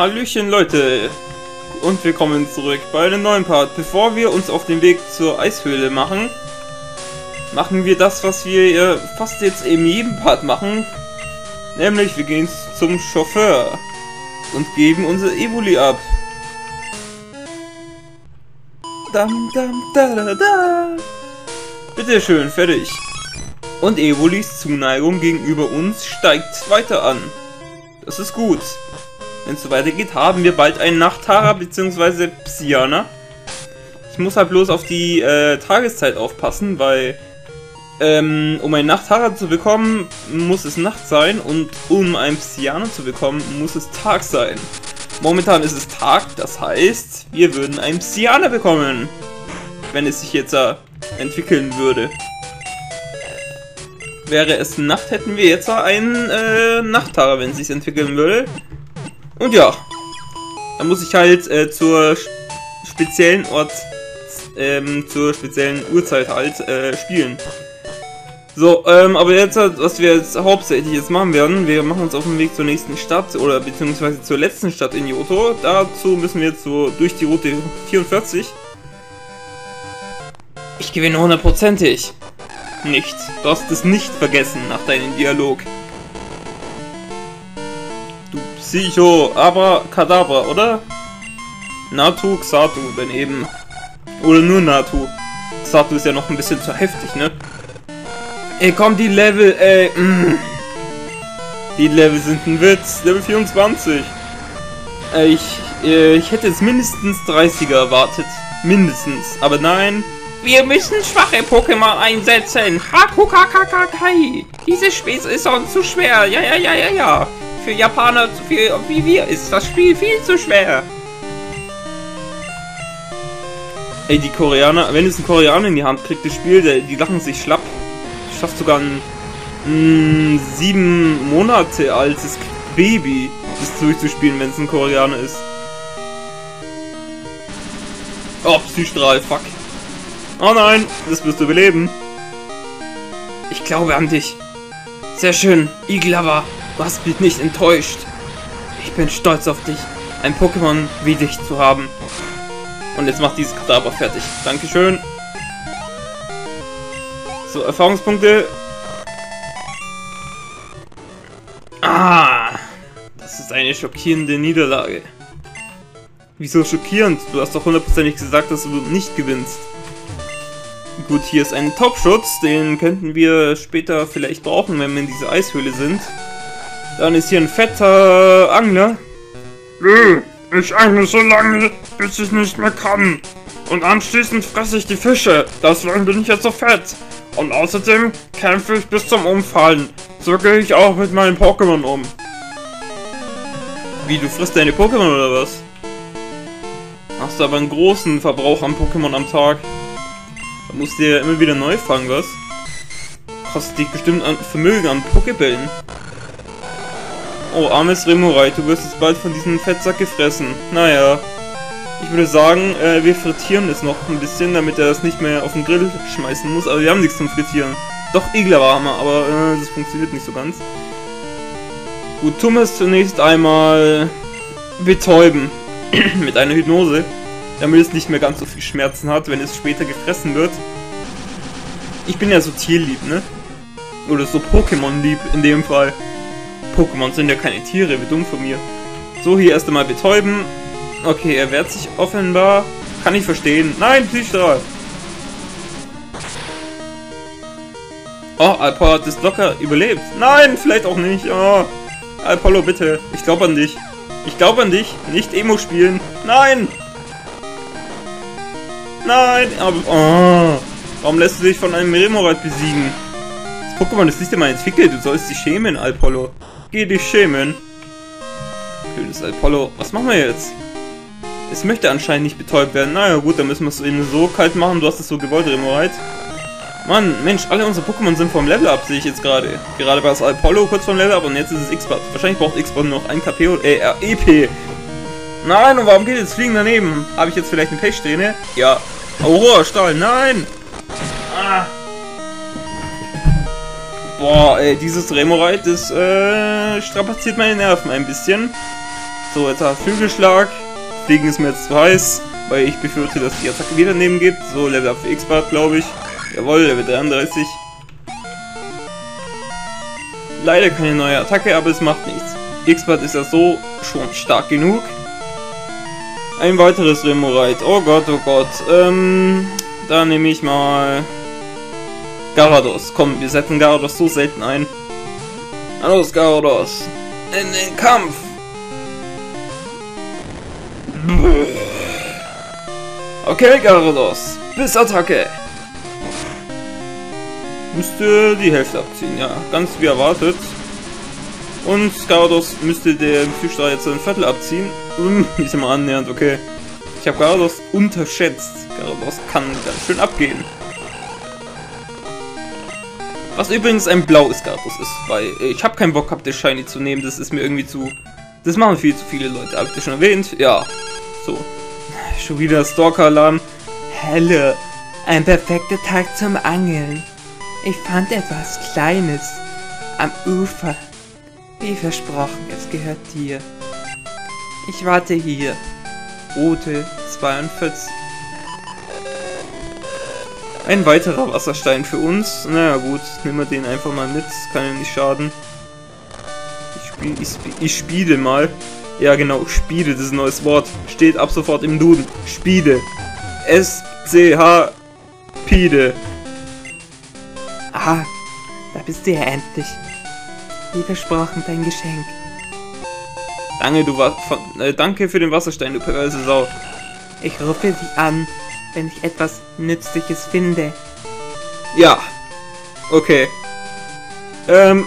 Hallöchen Leute und willkommen zurück bei einem neuen Part. Bevor wir uns auf den Weg zur Eishöhle machen, machen wir das, was wir fast jetzt in jedem Part machen. Nämlich, wir gehen zum Chauffeur und geben unser Eboli ab. Dam, dam, da, da, da. Bitte schön, fertig. Und Ebolis Zuneigung gegenüber uns steigt weiter an. Das ist gut. Wenn es so weitergeht, haben wir bald einen Nachtara bzw. Psiana. Ich muss halt bloß auf die Tageszeit aufpassen, weil um einen Nachtara zu bekommen, muss es Nacht sein und um einen Psiana zu bekommen, muss es Tag sein. Momentan ist es Tag, das heißt, wir würden einen Psiana bekommen, wenn es sich jetzt entwickeln würde. Wäre es Nacht, hätten wir jetzt einen Nachtara, wenn es sich entwickeln würde. Und ja, dann muss ich halt zur speziellen Uhrzeit halt spielen. So, aber jetzt, was wir jetzt hauptsächlich jetzt machen werden, wir machen uns auf den Weg zur nächsten Stadt oder beziehungsweise zur letzten Stadt in Johto. Dazu müssen wir jetzt so durch die Route 44. Ich gewinne hundertprozentig. Nicht. Du hast es nicht vergessen nach deinem Dialog. Du Psycho, aber Kadaver, oder? Natu, Xatu, wenn eben. Oder nur Natu. Xatu ist ja noch ein bisschen zu heftig, ne? Ey, komm, die Level, ey. Die Level sind ein Witz. Level 24. Ich hätte jetzt mindestens 30er erwartet. Mindestens. Aber nein. Wir müssen schwache Pokémon einsetzen. Hakukakakai. Dieses Spiel ist uns zu schwer. Ja. Für Japaner wie wir ist das Spiel viel zu schwer. Ey, die Koreaner, wenn es ein Koreaner in die Hand kriegt, das Spiel, die lachen sich schlapp. Schafft sogar ein 7 Monate altes Baby, das durchzuspielen, wenn es ein Koreaner ist. Oh, Psystrahl, fuck. Oh nein, das wirst du überleben. Ich glaube an dich. Sehr schön, Iglava. Du hast mich nicht enttäuscht. Ich bin stolz auf dich, ein Pokémon wie dich zu haben. Und jetzt macht dieses Kadaver fertig. Dankeschön. So, Erfahrungspunkte. Ah, das ist eine schockierende Niederlage. Wieso schockierend? Du hast doch hundertprozentig gesagt, dass du nicht gewinnst. Gut, hier ist ein Top-Schutz, den könnten wir später vielleicht brauchen, wenn wir in dieser Eishöhle sind. Dann ist hier ein fetter Angler. Ich angle so lange, bis ich nicht mehr kann. Und anschließend fresse ich die Fische, deswegen bin ich jetzt so fett. Und außerdem kämpfe ich bis zum Umfallen. So gehe ich auch mit meinen Pokémon um. Wie, du frisst deine Pokémon oder was? Hast du aber einen großen Verbrauch an Pokémon am Tag. Da musst du ja immer wieder neu fangen, was? Kostet dich bestimmt an Vermögen an Pokébällen. Oh, armes Remoraid, du wirst jetzt bald von diesem Fettsack gefressen. Naja, ich würde sagen, wir frittieren es noch ein bisschen, damit er das nicht mehr auf den Grill schmeißen muss. Aber wir haben nichts zum Frittieren. Doch, Igler war hammer, aber das funktioniert nicht so ganz. Gut, tun wir es zunächst einmal betäuben mit einer Hypnose, damit es nicht mehr ganz so viel Schmerzen hat, wenn es später gefressen wird. Ich bin ja so tierlieb, ne? Oder so Pokémon-lieb in dem Fall. Pokémon sind ja keine Tiere, wie dumm von mir. So, hier erst einmal betäuben. Okay, er wehrt sich offenbar. Kann ich verstehen. Nein, Psystrahl! Oh, Alpollo hat es locker überlebt. Nein, vielleicht auch nicht. Oh, Alpollo, bitte. Ich glaube an dich. Ich glaube an dich. Nicht Emo spielen. Nein! Nein, aber... Oh, warum lässt du dich von einem Remoraid besiegen? Das Pokémon ist nicht einmal entwickelt, du sollst dich schämen, Alpollo. Geh dich schämen. Blödes Alpollo. Was machen wir jetzt? Es möchte anscheinend nicht betäubt werden. Naja gut, dann müssen wir es eben so kalt machen. Du hast es so gewollt, Remoraid. Mann, Mensch, alle unsere Pokémon sind vom Level Up, sehe ich jetzt gerade. Gerade war es Alpollo kurz vom Level Up und jetzt ist es X-Bud. Wahrscheinlich braucht X-Bud noch ein KP oder EP. Nein, und warum geht jetzt Fliegen daneben? Habe ich jetzt vielleicht eine Pechsträhne? Ja. Aurora Stahl, nein! Ah. Boah, ey, dieses Remoraid, das strapaziert meine Nerven ein bisschen. So, jetzt hat Flügelschlag. Fliegen ist mir jetzt zu heiß, weil ich befürchte, dass die Attacke wieder daneben gibt. So, Level Up für X-Bud, glaube ich. Jawohl, Level 33. Leider keine neue Attacke, aber es macht nichts. X-Bud ist ja so schon stark genug. Ein weiteres Remoraid. Oh Gott, oh Gott. Da nehme ich mal Garados. Komm, wir setzen Garados so selten ein. Los, Garados. In den Kampf. Okay, Garados. Bis Attacke. Müsste die Hälfte abziehen. Ja, ganz wie erwartet. Und Garados müsste der Psychstrahl jetzt ein Viertel abziehen. Nicht immer annähernd, okay. Ich habe Garados unterschätzt. Garados kann ganz schön abgehen. Was übrigens ein blaues Garados ist, weil ich habe keinen Bock gehabt, den Shiny zu nehmen. Das ist mir irgendwie zu... Das machen viel zu viele Leute, habe ich das schon erwähnt? Ja. So. Schon wieder Stalker-Alarm. Helle. Ein perfekter Tag zum Angeln. Ich fand etwas Kleines am Ufer. Wie versprochen, es gehört dir. Ich warte hier. Rote 42. Ein weiterer Wasserstein für uns. Naja gut, nehmen wir den einfach mal mit. Kann ja nicht schaden. Ich spiele mal. Ja genau, Spiele, das ist ein neues Wort. Steht ab sofort im Duden. Spiele. S-C-H-Pide. Aha, da bist du ja endlich. Wie versprochen, dein Geschenk. Danke, danke für den Wasserstein, du perverse Sau. Ich rufe dich an, wenn ich etwas Nützliches finde. Ja. Okay.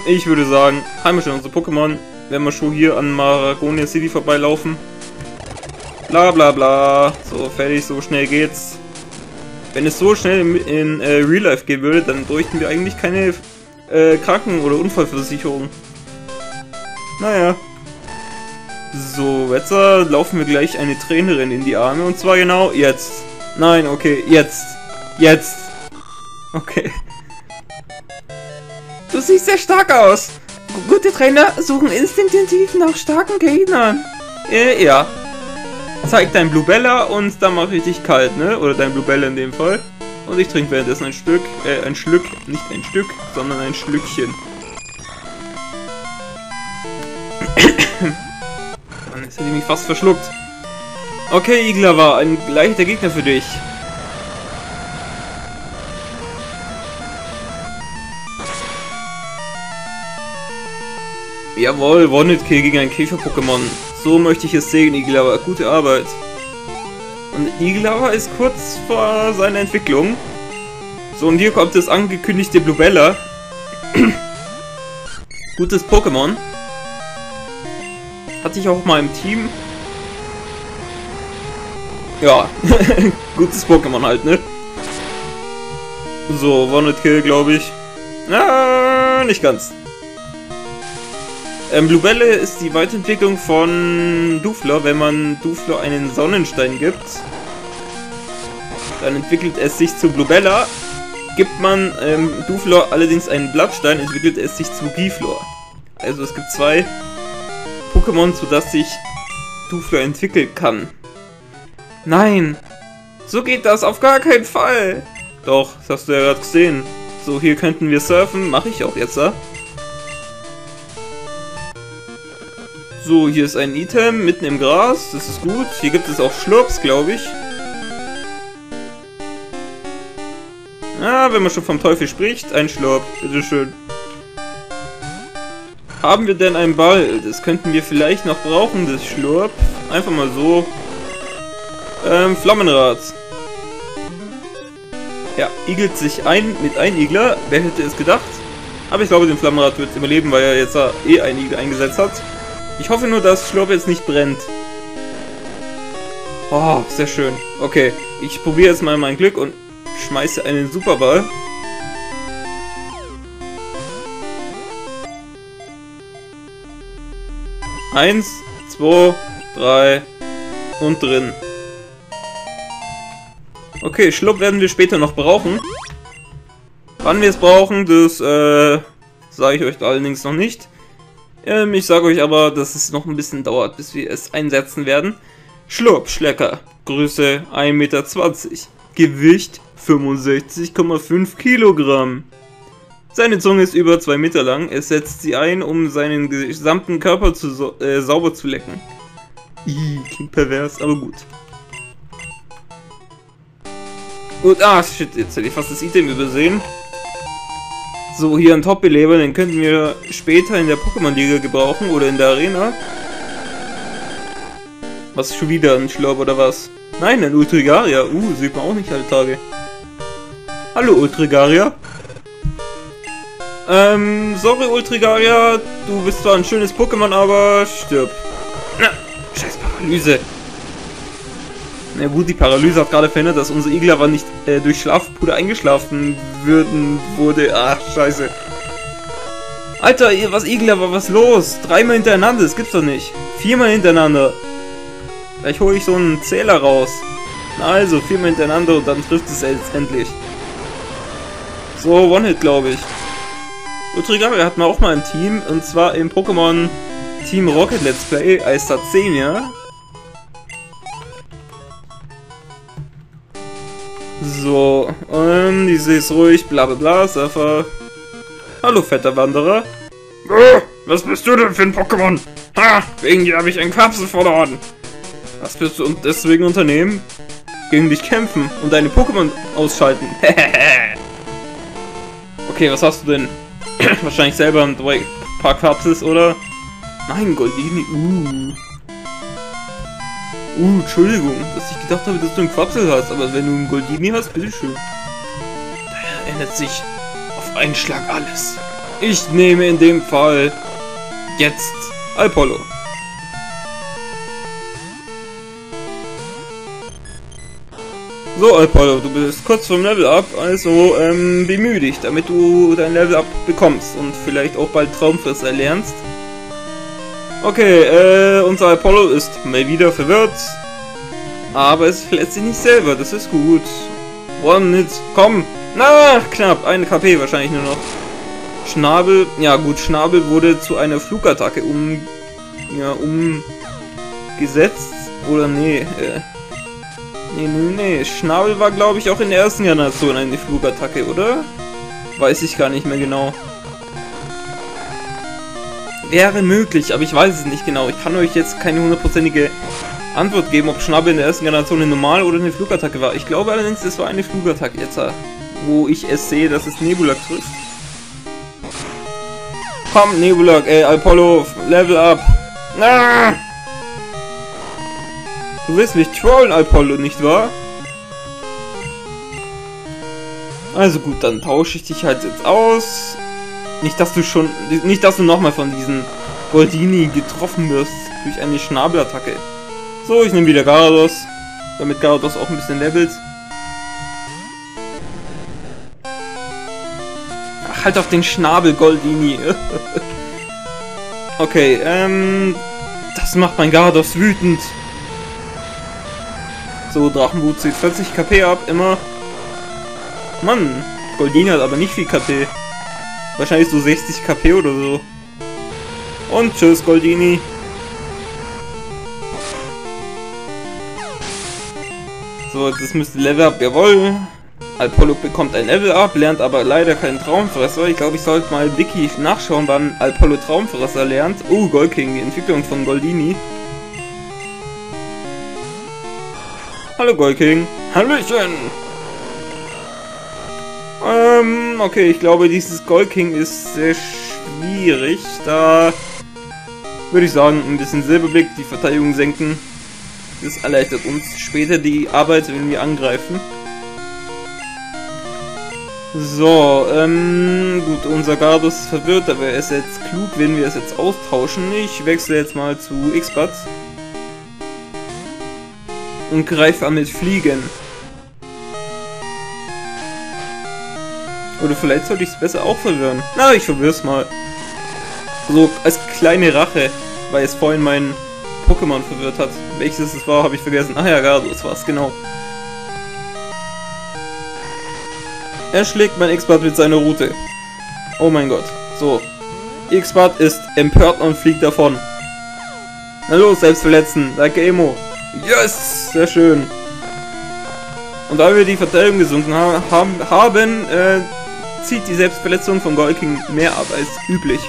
Ich würde sagen, haben wir schon unsere Pokémon. Wenn wir schon hier an Maragonia City vorbeilaufen. Bla bla bla. So, fertig, so schnell geht's. Wenn es so schnell in Real Life gehen würde, dann bräuchten wir eigentlich keine Kranken- oder Unfallversicherung. Naja. So, jetzt laufen wir gleich eine Trainerin in die Arme. Und zwar genau jetzt. Nein, okay, jetzt. Jetzt. Okay. Du siehst sehr stark aus. Gute Trainer suchen instinktiv nach starken Gegnern. Ja. Zeig dein Blubella und dann mach ich dich kalt, ne? Oder dein Blubella in dem Fall. Und ich trinke währenddessen ein Stück, ein Schlück, nicht ein Stück, sondern ein Schlückchen. Mann, jetzt hätte ich mich fast verschluckt. Okay, Igler war ein leichter Gegner für dich. Jawohl, One-Hit-Kill gegen ein Käfer-Pokémon. So möchte ich es sehen, Iglava. Gute Arbeit. Und Iglava ist kurz vor seiner Entwicklung. So, und hier kommt das angekündigte Blubella. Gutes Pokémon. Hatte ich auch mal im Team. Ja, gutes Pokémon halt, ne? So, One-Hit-Kill, glaube ich. Na, nicht ganz. Blubella ist die Weiterentwicklung von Doofler. Wenn man Doofler einen Sonnenstein gibt, dann entwickelt es sich zu Blubella. Gibt man Doofler allerdings einen Blattstein, entwickelt es sich zu Giflor. Also es gibt zwei Pokémon, sodass sich Doofler entwickeln kann. Nein, so geht das auf gar keinen Fall. Doch, das hast du ja gerade gesehen. So, hier könnten wir surfen, mache ich auch jetzt, ja? So, hier ist ein Item mitten im Gras, das ist gut. Hier gibt es auch Schlurps, glaube ich. Ah, wenn man schon vom Teufel spricht, ein Schlurp, bitteschön. Haben wir denn einen Ball? Das könnten wir vielleicht noch brauchen, das Schlurp. Einfach mal so. Flammenrad. Ja, igelt sich ein mit einem Igler. Wer hätte es gedacht? Aber ich glaube, den Flammenrad wird es überleben, weil er jetzt einen Igel eingesetzt hat. Ich hoffe nur, dass Schlurp jetzt nicht brennt. Oh, sehr schön. Okay, ich probiere jetzt mal mein Glück und schmeiße einen Superball. Eins, zwei, drei und drin. Okay, Schlurp werden wir später noch brauchen. Wann wir es brauchen, das sage ich euch allerdings noch nicht. Ich sage euch aber, dass es noch ein bisschen dauert, bis wir es einsetzen werden. Schlurpschlecker, Größe 1,20 Meter, Gewicht 65,5 Kilogramm. Seine Zunge ist über 2 Meter lang, es setzt sie ein, um seinen gesamten Körper sauber zu lecken. Ih, klingt pervers, aber gut. Gut, ah, shit, jetzt hätte ich fast das Item übersehen. So, hier ein Top-Beleber, den könnten wir später in der Pokémon-Liga gebrauchen oder in der Arena. Was, schon wieder ein Schlurp oder was? Nein, ein Ultrigarier. Sieht man auch nicht alle Tage. Hallo, Ultrigarier. Sorry, Ultrigarier. Du bist zwar ein schönes Pokémon, aber stirb. Na, scheiß Paralyse. Na gut, die Paralyse hat gerade verhindert, dass unsere Iglava nicht durch Schlafpuder eingeschlafen wurde. Ach, scheiße. Alter, was Iglava, was los? 3-mal hintereinander, das gibt's doch nicht. 4-mal hintereinander. Vielleicht hole ich so einen Zähler raus. Na also, 4-mal hintereinander und dann trifft es jetzt endlich. So, One-Hit, glaube ich. Ultrigarier hatten wir auch mal ein Team, und zwar im Pokémon Team Rocket Let's Play als Tatsenia. So, die sehe ruhig, bla bla bla, Surfer. Hallo, fetter Wanderer. Was bist du denn für ein Pokémon? Ha, wegen dir habe ich einen Quapsel verloren. Was willst du deswegen unternehmen? Gegen dich kämpfen und deine Pokémon ausschalten. Okay, was hast du denn? Wahrscheinlich selber ein paar Quapsels, oder? Nein, Goldini. Entschuldigung, dass ich gedacht habe, dass du einen Quapsel hast, aber wenn du einen Goldini hast, bitteschön. Da ändert sich auf einen Schlag alles. Ich nehme in dem Fall jetzt Alpollo. So, Alpollo, du bist kurz vom Level Up, also bemühe dich, damit du dein Level Up bekommst und vielleicht auch bald Traumfresser erlernst. Okay, unser Alpollo ist mal wieder verwirrt, aber es verletzt sich nicht selber, das ist gut. One Hit, komm! Na, knapp, 1 KP wahrscheinlich nur noch. Schnabel, ja gut, Schnabel wurde zu einer Flugattacke umgesetzt, oder nee, Schnabel war, glaube ich, auch in der ersten Generation eine Flugattacke, oder? Weiß ich gar nicht mehr genau. Wäre möglich, aber ich weiß es nicht genau. Ich kann euch jetzt keine hundertprozentige Antwort geben, ob Schnabel in der ersten Generation eine normale oder eine Flugattacke war. Ich glaube allerdings, es war eine Flugattacke jetzt, wo ich es sehe, dass es Nebulak trifft. Komm, Nebulak, ey, Alpollo, Level Up. Ah! Du willst mich trollen, Alpollo, nicht wahr? Also gut, dann tausche ich dich halt jetzt aus. Nicht, dass du nochmal von diesen Goldini getroffen wirst durch eine Schnabelattacke. So, ich nehme wieder Garados, damit Garados auch ein bisschen levelt. Ach, halt auf den Schnabel, Goldini. Okay, das macht mein Garados wütend. So, Drachenwut zieht 40 KP ab, immer. Mann, Goldini hat aber nicht viel KP. Wahrscheinlich so 60 KP oder so. Und tschüss, Goldini. So, das müsste Level Up, jawohl. Alpollo bekommt ein Level Up, lernt aber leider keinen Traumfresser. Ich glaube, ich sollte mal Wiki nachschauen, wann Alpollo Traumfresser lernt. Oh, Golking, die Entwicklung von Goldini. Hallo Golking. Hallöchen! Okay, ich glaube, dieses Golking ist sehr schwierig. Da würde ich sagen, ein bisschen Silberblick, die Verteidigung senken. Das erleichtert uns später die Arbeit, wenn wir angreifen. So, gut, unser Garados ist verwirrt, aber er ist jetzt klug, wenn wir es jetzt austauschen. Ich wechsle jetzt mal zu X-Bud. Und greife an mit Fliegen. Oder vielleicht sollte ich es besser auch verwirren. Na, ich verwirr's mal. So, als kleine Rache, weil es vorhin mein Pokémon verwirrt hat. Welches es war, habe ich vergessen. Ah ja, Garados war es, genau. Er schlägt mein X-Bud mit seiner Route. Oh mein Gott. So. Iksbat ist empört und fliegt davon. Na los, selbstverletzen. Danke, Emo. Yes, sehr schön. Und da wir die Verteidigung gesunken haben, zieht die Selbstverletzung von Golking mehr ab als üblich.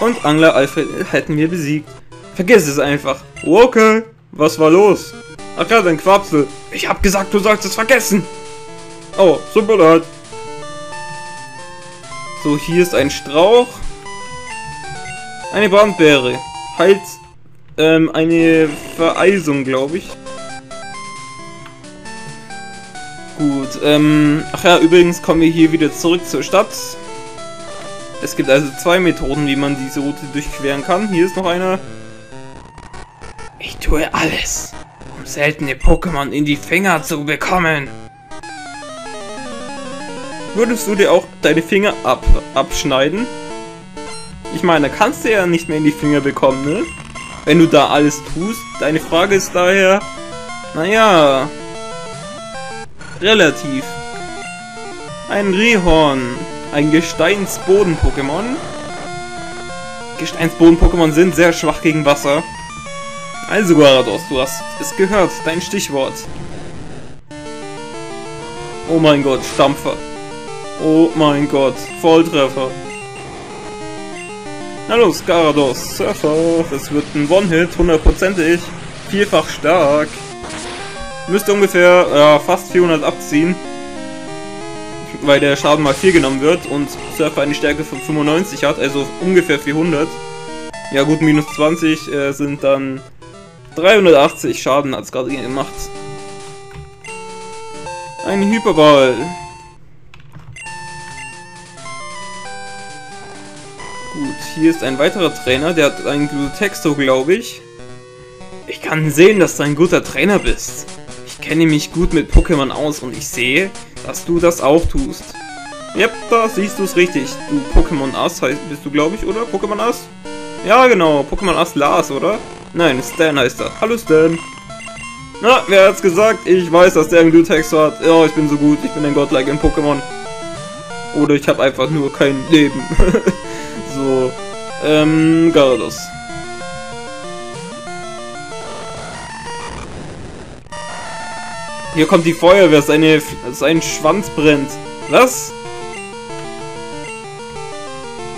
Und Angler Alfred hätten wir besiegt. Vergiss es einfach. Okay, was war los? Ach ja, dein Quapsel. Ich hab gesagt, du sollst es vergessen. Oh, super leid. So, hier ist ein Strauch. Eine Brandbeere. Halt, eine Vereisung, glaube ich. Gut, ach ja, übrigens kommen wir hier wieder zurück zur Stadt. Es gibt also zwei Methoden, wie man diese Route durchqueren kann. Hier ist noch eine. Ich tue alles, um seltene Pokémon in die Finger zu bekommen. Würdest du dir auch deine Finger abschneiden? Ich meine, kannst du ja nicht mehr in die Finger bekommen, ne? Wenn du da alles tust. Deine Frage ist daher, naja, relativ. Ein Rihorn. Ein Gesteinsboden-Pokémon. Gesteinsboden-Pokémon sind sehr schwach gegen Wasser. Also Garados, du hast es gehört, dein Stichwort. Oh mein Gott, Stampfer. Oh mein Gott, Volltreffer. Na los, Garados, Surfer. Das wird ein One-Hit, hundertprozentig. Vierfach stark. Müsste ungefähr fast 400 abziehen. Weil der Schaden mal 4 genommen wird und Surfer eine Stärke von 95 hat, also ungefähr 400. Ja gut, minus 20 sind dann 380 Schaden, hat es gerade gemacht. Ein Hyperball. Gut, hier ist ein weiterer Trainer, der hat einen Glutexo, glaube ich. Ich kann sehen, dass du ein guter Trainer bist. Ich kenne mich gut mit Pokémon aus und ich sehe, dass du das auch tust. Yep, da siehst du es richtig. Du Pokémon Ass bist du, glaube ich, oder? Pokémon Ass? Ja, genau. Pokémon Ass Lars, oder? Nein, Stan heißt er. Hallo Stan. Na, wer hat's gesagt? Ich weiß, dass der einen Glutexo hat. Ja, ich bin so gut. Ich bin ein Godlike in Pokémon. Oder ich habe einfach nur kein Leben. So. Garados. Hier kommt die Feuerwehr, sein Schwanz brennt. Was?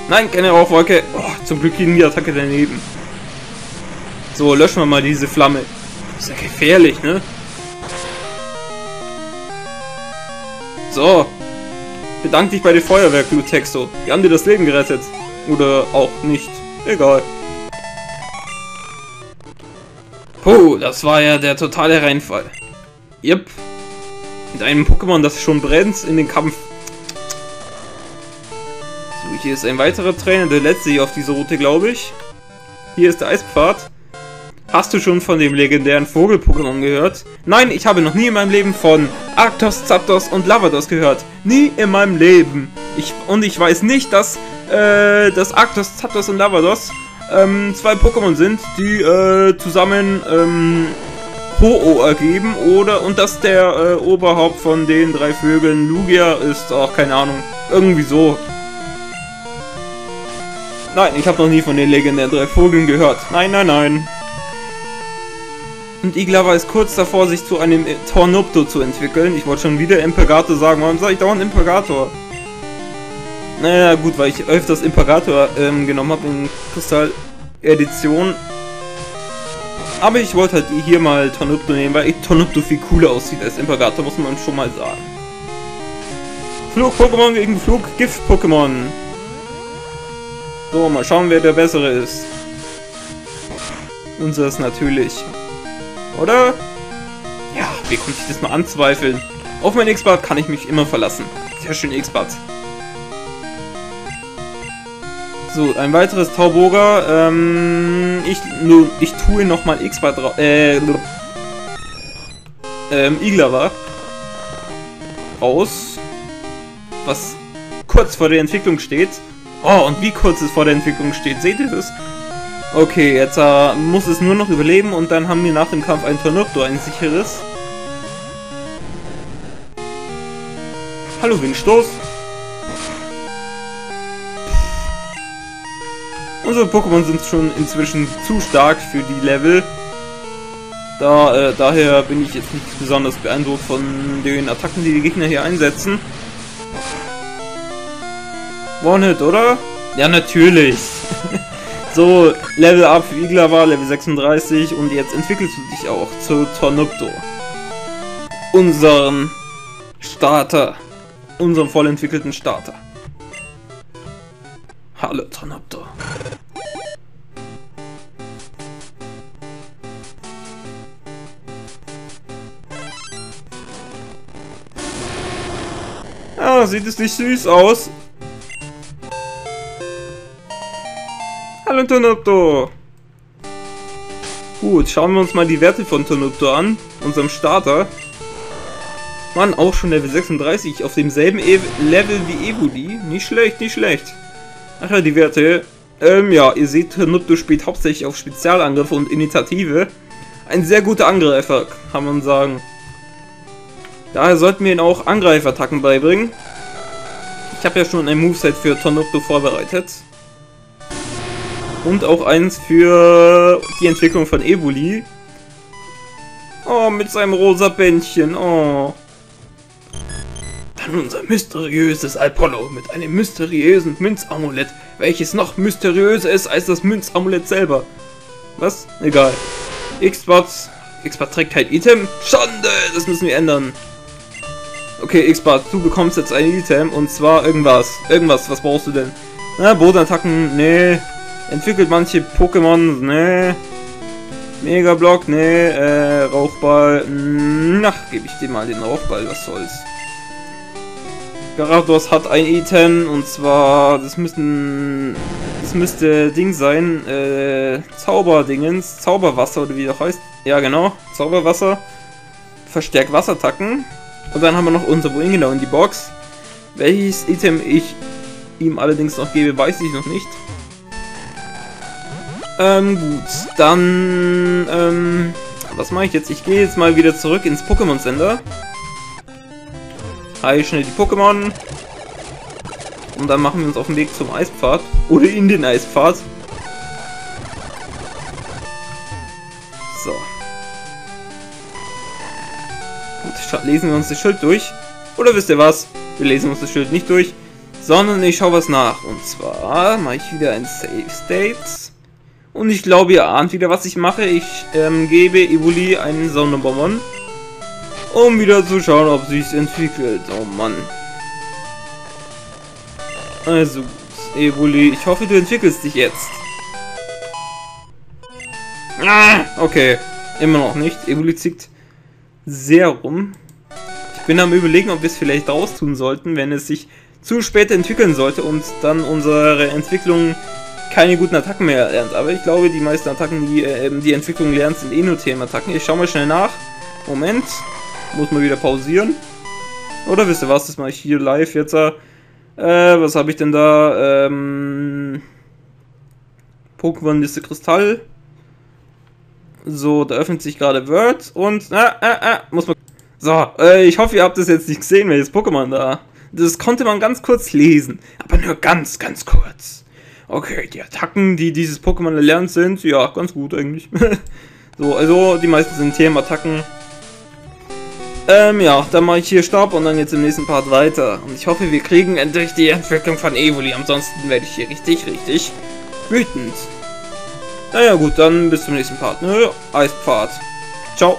Nein, keine Rauchwolke. Oh, zum Glück ging die Attacke daneben. So, löschen wir mal diese Flamme. Ist ja gefährlich, ne? So. Bedank dich bei der Feuerwehr, Glutexo. Die haben dir das Leben gerettet. Oder auch nicht. Egal. Puh, das war ja der totale Reinfall. Yep. Mit einem Pokémon, das schon brennt, in den Kampf. So, hier ist ein weiterer Trainer, der letzte hier auf dieser Route, glaube ich. Hier ist der Eispfad. Hast du schon von dem legendären Vogel-Pokémon gehört? Nein, ich habe noch nie in meinem Leben von Arktos, Zapdos und Lavados gehört. Nie in meinem Leben. Und ich weiß nicht, dass Arktos, Zapdos und Lavados zwei Pokémon sind, die zusammen Ho-Oh ergeben, oder, und dass der Oberhaupt von den drei Vögeln Lugia ist, auch keine Ahnung, irgendwie so. Nein, ich habe noch nie von den legendären drei Vögeln gehört. Nein, nein, nein. Und Iglava ist kurz davor, sich zu einem Tornupto zu entwickeln. Ich wollte schon wieder Imperator sagen, warum sage ich dauernd Imperator? Naja, gut, weil ich öfters Imperator genommen habe in Kristall-Edition. Aber ich wollte halt hier mal Tornupto nehmen, weil Tornupto viel cooler aussieht als Imperator, muss man schon mal sagen. Flug-Pokémon gegen Flug-Gift-Pokémon. So, mal schauen, wer der bessere ist. Unseres natürlich. Oder? Ja, wie konnte ich das mal anzweifeln? Auf mein X-Bud kann ich mich immer verlassen. Sehr schön, X-Bud. So, ein weiteres Tauboga, ich tue nochmal X-Bad drauf, Iglava raus, was kurz vor der Entwicklung steht. Oh, und wie kurz es vor der Entwicklung steht, seht ihr das? Okay, jetzt muss es nur noch überleben und dann haben wir nach dem Kampf ein Tornupto, ein sicheres. Hallo Windstoß. Unsere Pokémon sind schon inzwischen zu stark für die Level. Daher bin ich jetzt nicht besonders beeindruckt von den Attacken, die die Gegner hier einsetzen. One-Hit, oder? Ja, natürlich. So, Level Up für Iglava, Level 36, und jetzt entwickelst du dich auch zu Tornupto. Unseren Starter. Unseren voll entwickelten Starter. Hallo, Tornupto. Ah, sieht es nicht süß aus? Hallo, Tornupto. Gut, schauen wir uns mal die Werte von Tornupto an, unserem Starter. Mann, auch schon Level 36, auf demselben Level wie Eboli. Nicht schlecht, nicht schlecht. Ach ja, die Werte. Ja, ihr seht, Tornupto spielt hauptsächlich auf Spezialangriffe und Initiative. Ein sehr guter Angreifer, kann man sagen. Daher sollten wir ihn auch Angreifattacken beibringen. Ich habe ja schon ein Moveset für Tornupto vorbereitet. Und auch eins für die Entwicklung von Eboli. Oh, mit seinem rosa Bändchen, oh. Dann unser mysteriöses Alpollo mit einem mysteriösen Münzamulett, welches noch mysteriöser ist als das Münzamulett selber. Was? Egal. X-Bud trägt kein Item. Schande, das müssen wir ändern. Okay, X-Bud, du bekommst jetzt ein Item, und zwar irgendwas. Irgendwas, was brauchst du denn? Na, Bodenattacken, nee. Entwickelt manche Pokémon, nee. Mega Block, nee. Rauchball, na, gebe ich dir mal den Rauchball, was soll's. Garados hat ein Item, und zwar, das müsste Ding sein, Zauberdingens, Zauberwasser oder wie das heißt. Ja genau, Zauberwasser, verstärkt Wasserattacken. Und dann haben wir noch unser Wohin genau in die Box. Welches Item ich ihm allerdings noch gebe, weiß ich noch nicht. Gut, dann, was mache ich jetzt? Ich gehe jetzt mal wieder zurück ins Pokémon Center. Hi, schnell die Pokémon. Und dann machen wir uns auf den Weg zum Eispfad. Oder in den Eispfad. So. Gut, lesen wir uns das Schild durch. Oder wisst ihr was? Wir lesen uns das Schild nicht durch, sondern ich schaue was nach. Und zwar mache ich wieder ein Save State. Und ich glaube, ihr ahnt wieder, was ich mache. Ich gebe Eboli einen Sonderbonbon, um wieder zu schauen, ob sich's entwickelt. Oh Mann. Also, Eboli, ich hoffe, du entwickelst dich jetzt. Ah, okay. Immer noch nicht. Eboli zickt sehr rum. Ich bin am Überlegen, ob wir es vielleicht raus tun sollten, wenn es sich zu spät entwickeln sollte und dann unsere Entwicklung keine guten Attacken mehr lernt. Aber ich glaube, die meisten Attacken, die die Entwicklung lernt, sind eh nur Themenattacken. Ich schau mal schnell nach. Moment. Muss man wieder pausieren. Oder wisst ihr was, das mache ich hier live jetzt. Was habe ich denn da? Pokémon-Liste Kristall. So, da öffnet sich gerade Word. Und, muss man... So, ich hoffe, ihr habt das jetzt nicht gesehen, welches Pokémon da... Das konnte man ganz kurz lesen. Aber nur ganz, ganz kurz. Okay, die Attacken, die dieses Pokémon erlernt sind, ja, ganz gut eigentlich. So, also, die meisten sind Themenattacken. Ja, dann mache ich hier Stopp und dann jetzt im nächsten Part weiter. Und ich hoffe, wir kriegen endlich die Entwicklung von Eboli, ansonsten werde ich hier richtig wütend. Naja gut, dann bis zum nächsten Part, ne? Eispfad. Ciao.